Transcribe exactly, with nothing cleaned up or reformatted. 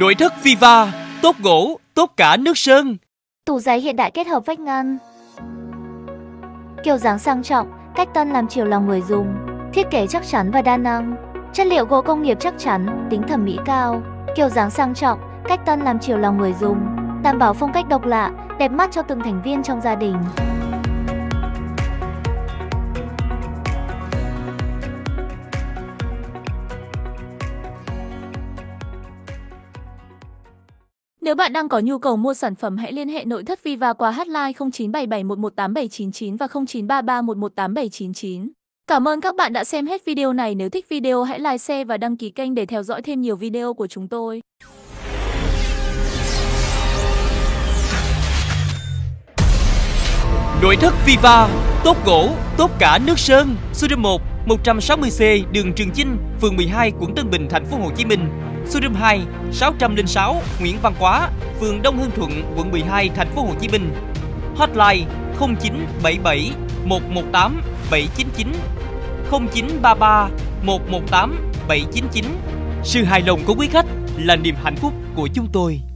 Nội thất Viva, tốt gỗ, tốt cả nước sơn. Tủ giày hiện đại kết hợp vách ngăn, kiểu dáng sang trọng, cách tân làm chiều lòng người dùng. Thiết kế chắc chắn và đa năng, chất liệu gỗ công nghiệp chắc chắn, tính thẩm mỹ cao. Kiểu dáng sang trọng, cách tân làm chiều lòng người dùng, đảm bảo phong cách độc lạ, đẹp mắt cho từng thành viên trong gia đình. Nếu bạn đang có nhu cầu mua sản phẩm, hãy liên hệ Nội thất Viva qua hotline không chín bảy bảy một một tám bảy chín chín và không chín ba ba một một tám bảy chín chín. Cảm ơn các bạn đã xem hết video này. Nếu thích video hãy like, share và đăng ký kênh để theo dõi thêm nhiều video của chúng tôi. Nội thất Viva, tốt gỗ, tốt cả nước sơn. Showroom một, một trăm sáu mươi C đường Trường Chinh, phường mười hai, quận Tân Bình, thành phố Hồ Chí Minh. Showroom hai, sáu không sáu Nguyễn Văn Quá, phường Đông Hương Thuận, quận mười hai, thành phố Hồ Chí Minh. Hotline không chín bảy bảy một một tám bảy chín chín, không chín ba ba một một tám bảy chín chín. Sự hài lòng của quý khách là niềm hạnh phúc của chúng tôi.